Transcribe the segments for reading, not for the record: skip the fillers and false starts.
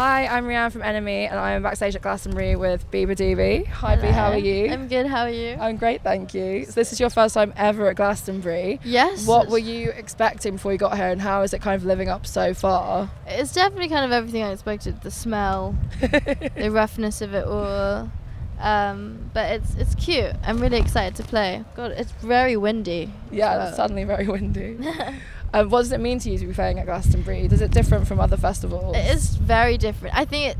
Hi, I'm Rhianne from NME and I'm backstage at Glastonbury with Biba Dibi. Hi Bea, how are you? I'm good, how are you? I'm great, thank you. So this is your first time ever at Glastonbury. Yes. What were you expecting before you got here and how is it kind of living up so far? It's definitely kind of everything I expected. The smell, the roughness of it all. But it's cute. I'm really excited to play. God, it's very windy. Yeah, well, it's suddenly very windy. What does it mean to you to be playing at Glastonbury? Is it different from other festivals? It is very different. I think it,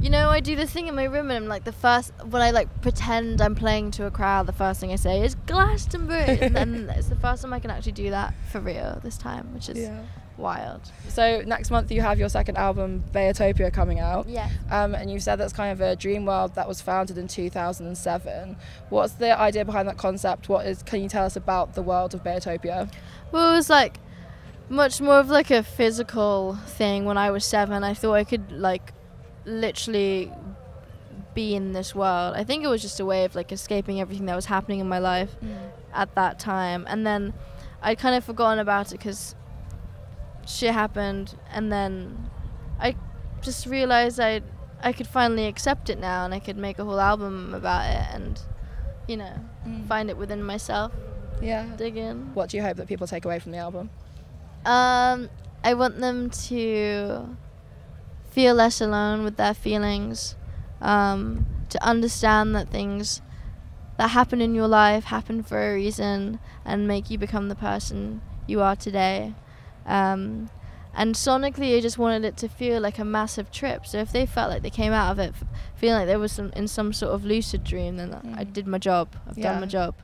you know, I do this thing in my room and I'm like, when I like pretend I'm playing to a crowd, the first thing I say is Glastonbury. And then it's the first time I can actually do that for real this time, which is wild. So next month you have your second album, Beatopia, coming out. Yeah. And you said that's kind of a dream world that was founded in 2007. What's the idea behind that concept? Can you tell us about the world of Beatopia? Well, it was like much more of like a physical thing. When I was 7, I thought I could like literally be in this world. I think it was just a way of like escaping everything that was happening in my life at that time. And then I'd kind of forgotten about it because shit happened, and then I just realized I could finally accept it now, and I could make a whole album about it, and you know, find it within myself. Yeah. Dig in. What do you hope that people take away from the album? I want them to feel less alone with their feelings, to understand that things that happen in your life happen for a reason and make you become the person you are today. And sonically I just wanted it to feel like a massive trip, so if they felt like they came out of it feeling like they were in some sort of lucid dream, then I did my job. I've done my job.